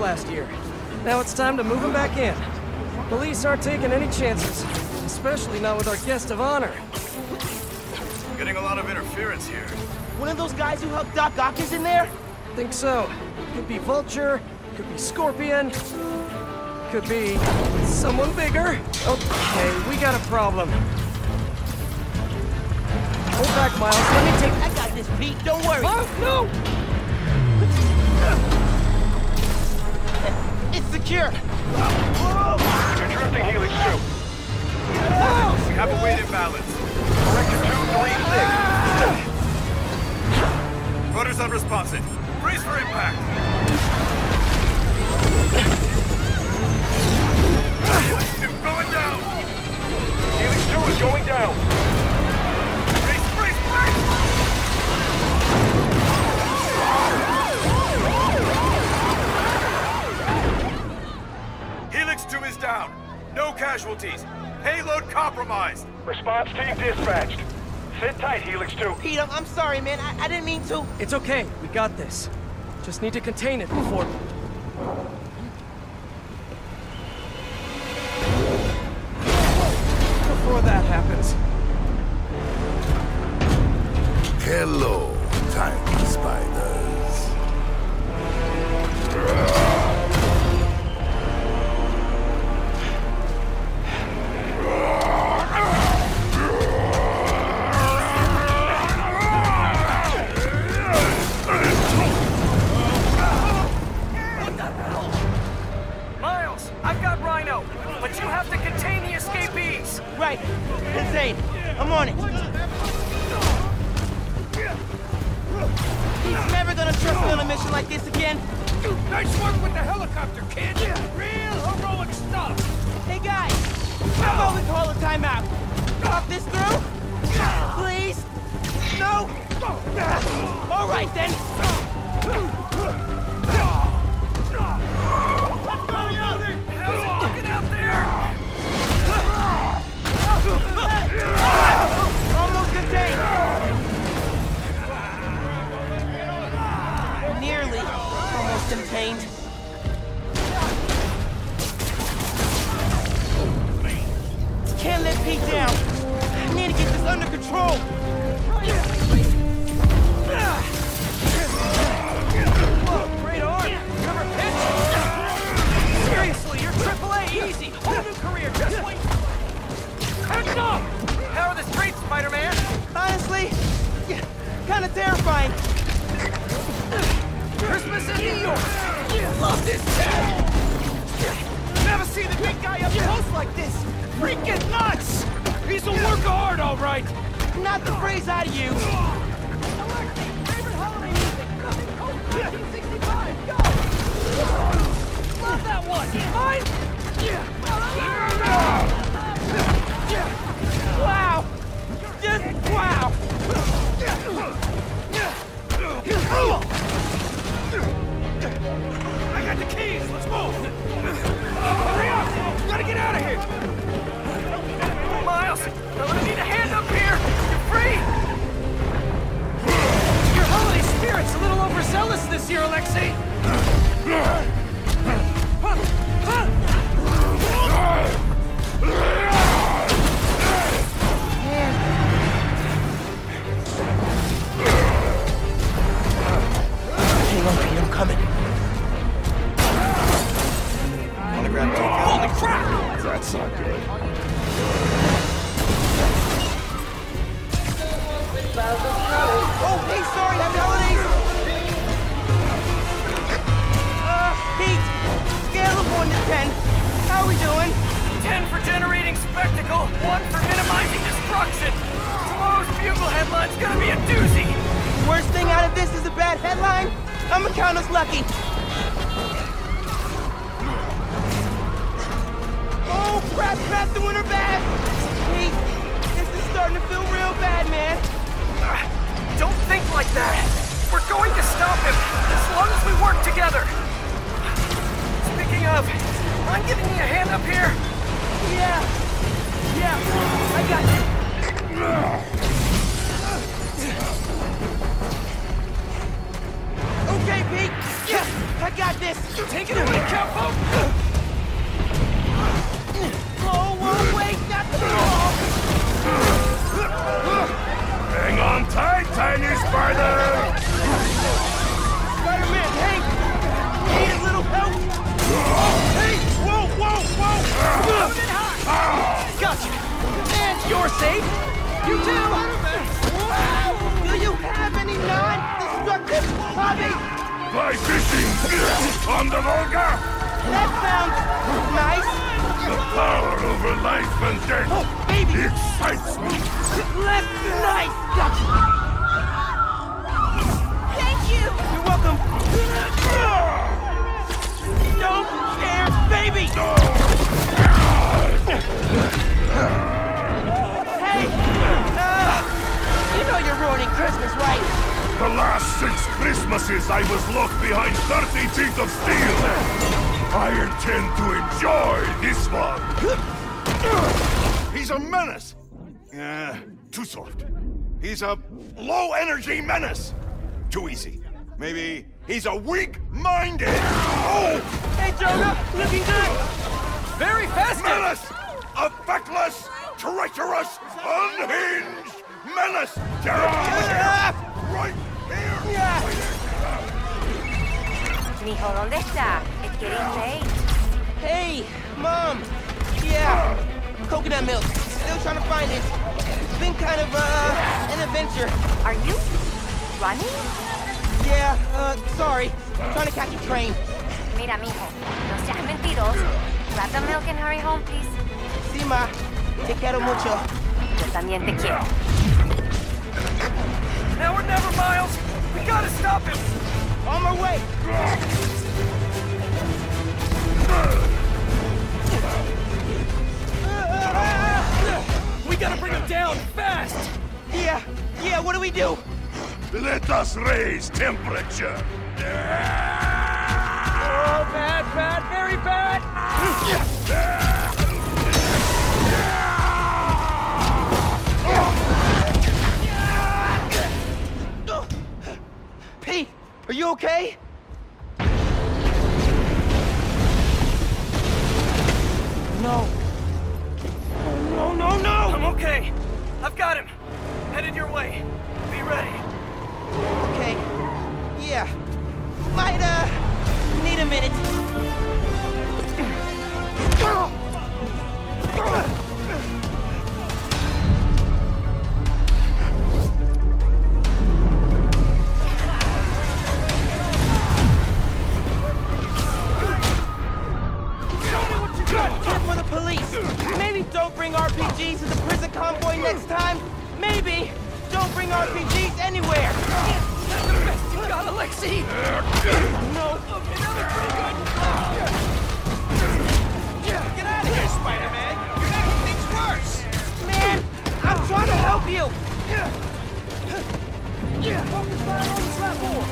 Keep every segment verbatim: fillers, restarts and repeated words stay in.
last year. Now it's time to move him back in. Police aren't taking any chances, especially not with our guest of honor. We're getting a lot of interference here. One of those guys who helped Doc Ock is in there? Think so. Could be Vulture, could be Scorpion, could be someone bigger. Okay, we got a problem. Hold back, Miles. Let me take... I got this, Pete. Don't worry. Oh, no! It's secure. Whoa. Interrupting Helix two. Whoa. We have a weight imbalance. Correction two three six. Rudder's unresponsive. Brace for impact. Helix two going down! Helix two is going down! Race, race, race! Helix two is down! No casualties! Payload compromised! Response team dispatched. Sit tight, Helix two. Pete, I'm, I'm sorry, man. I, I didn't mean to. It's okay. We got this. Just need to contain it before... Before that happens. Hello, tiny spiders. What the hell? Miles, I've got Rhino, but you have to contain the escapees. Right. Insane. I'm on it. He's never gonna trust me on a mission like this again. Nice work with the helicopter, kid. Real heroic stuff. Hey, guys. How about we call a timeout? Talk this through? Please? No? All right, then. What's going on? How's it looking out there? Almost contained! Nearly almost contained. Can't let Pete down. I need to get this under control. Whoa, great arm! Cover pitch! Seriously, you're triple A easy! Whole new career, just wait! Hands up! Power the streets, Spider-Man! Honestly, yeah, kinda terrifying. Christmas in New York! Love this town! Never seen the big guy up close like this! Freaking nuts! He's a work of art, all right! Not the phrase I'd use. Alexi, favorite holiday music coming home nineteen sixty-five, go! Love that one! Mine? Yeah! Wow! Just wow! I got the keys! Let's move! Hurry up! Gotta get out of here! Miles! I'm gonna need a hand up here! You're free! Your holiday spirit's a little overzealous this year, Alexi! Huh. Huh. Lumpy, I'm coming. Wanna grab two? Holy crap! That's not good. Oh, hey, sorry, happy holidays! Uh, Pete, scale of one to ten. How are we doing? ten for generating spectacle, one for minimizing destruction. Tomorrow's bugle headline's gonna be a doozy. Worst thing out of this is a bad headline? I'm gonna count us lucky. Oh, crap, crap, the winter bag! Pete, this is starting to feel real bad, man. Uh, don't think like that. We're going to stop him, as long as we work together. Speaking of, mind giving me a hand up here? Yeah. Yeah, I got you. Okay, Pete. Yeah, I got this. Take it away. And you're safe. You too. Wow. Do you have any non-destructive hobby? By fishing on the Volga. That sounds nice. The power over life and death. Oh, baby. It excites me. Left, nice. Thank you. You're welcome. Don't care, baby. Hey, uh, you know you're ruining Christmas, right? The last six Christmases I was locked behind thirty feet of steel. I intend to enjoy this one. He's a menace. Uh, too soft. He's a low-energy menace. Too easy. Maybe he's a weak-minded. Oh! Hey, Jonah, looking good. Very fast. Menace. A feckless, treacherous, unhinged menace! Get out of here! Right here! Yeah. Right here. Mijo, ¿dónde está? It's getting late. Hey, Mom! Yeah, coconut milk. Still trying to find it. It's been kind of, uh, an adventure. Are you running? Yeah, uh, sorry. I'm trying to catch a train. Mira, mijo, no seas mentiroso. Grab the milk and hurry home, please. Sí, ma. Te quiero mucho. Yo también te quiero. Now or never, Miles. We gotta stop him. On my way. We gotta bring him down fast. Yeah. Yeah. What do we do? Let us raise temperature. Oh, bad, bad, very bad. Are you okay? No. Oh, no, no, no! I'm okay. I've got him. Headed your way. Be ready. Okay. Yeah. Might, uh, need a minute. Don't bring R P Gs to the prison convoy next time. Maybe don't bring R P Gs anywhere. That's the best you got, Alexei. No. Okay, another pretty good. Get out of here, Spider-Man. You're making things worse. Man, I'm trying to help you. Focus right on this level.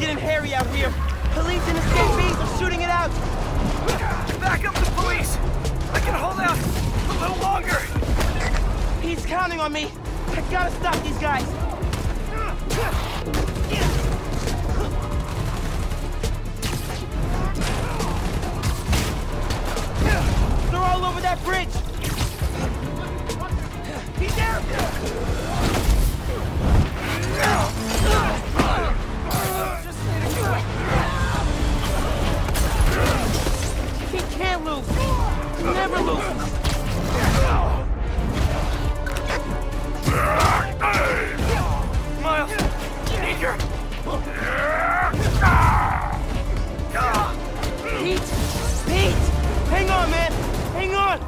Getting hairy out here. Police and escapees are shooting it out. Back up the police. I can hold out a little longer. He's counting on me. I gotta stop these guys. They're all over that bridge. He's down. He can't lose. He never loses. Miles, you need your... Pete! Pete! Hang on, man! Hang on!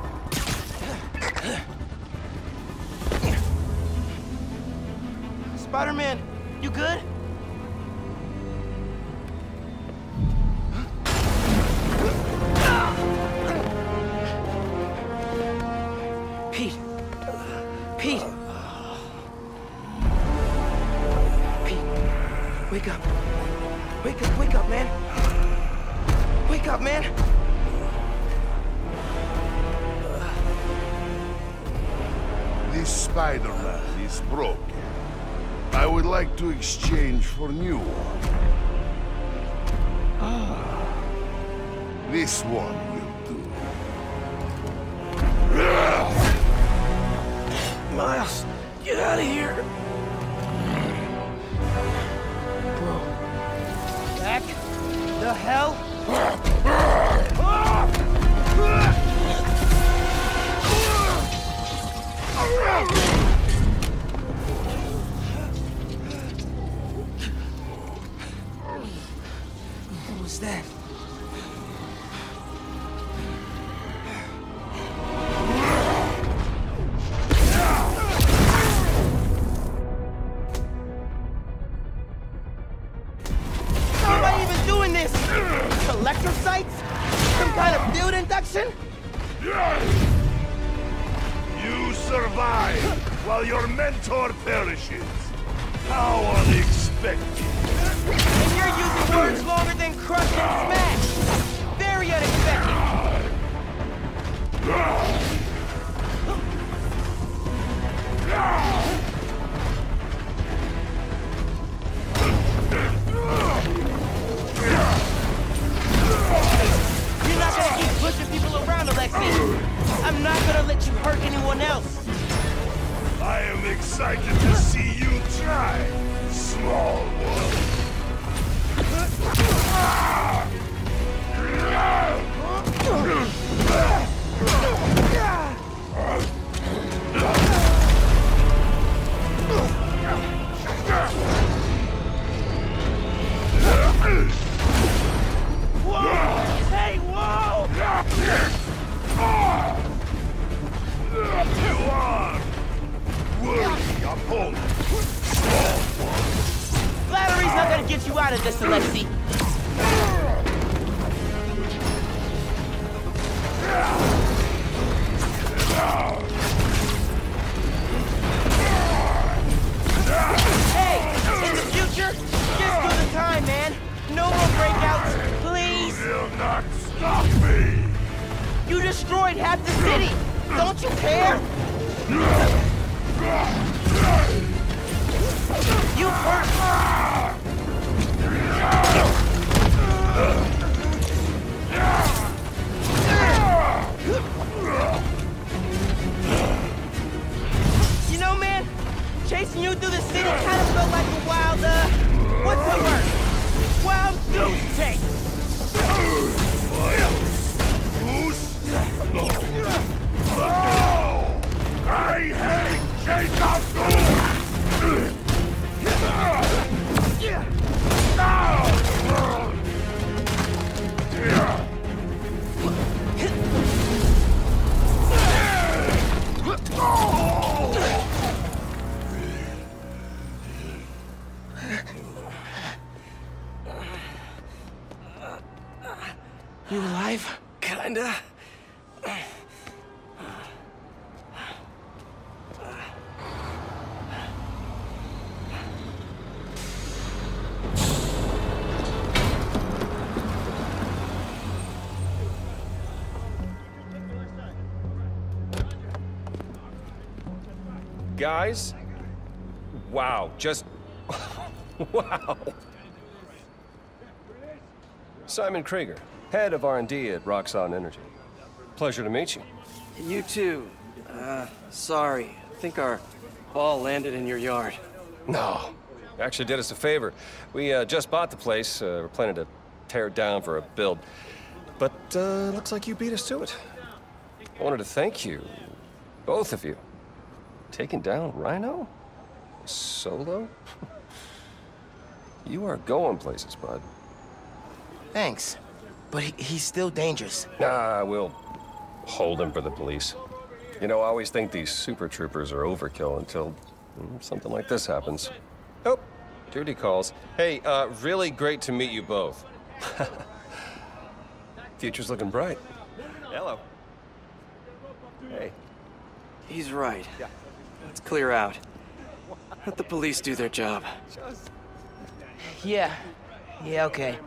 Spider-Man, you good? Wake up. Wake up, wake up, man. Wake up, man. This Spider-Man is broken. I would like to exchange for new one. Ah. This one will do. Miles, get out of here. hell? What was that? Guys, wow, just, wow. Simon Krieger, head of R and D at Rocks on Energy. Pleasure to meet you. And you too. Uh, sorry, I think our ball landed in your yard. No, actually did us a favor. We uh, just bought the place. Uh, we're planning to tear it down for a build. But uh, looks like you beat us to it. I wanted to thank you, both of you. Taking down Rhino? Solo? You are going places, bud. Thanks. But he, he's still dangerous. Nah, we'll hold him for the police. You know, I always think these super troopers are overkill until mm, something like this happens. Oh, duty calls. Hey, uh, really great to meet you both. Future's looking bright. Hello. Hey. He's right. Let's clear out. Let the police do their job. Yeah. Yeah, okay.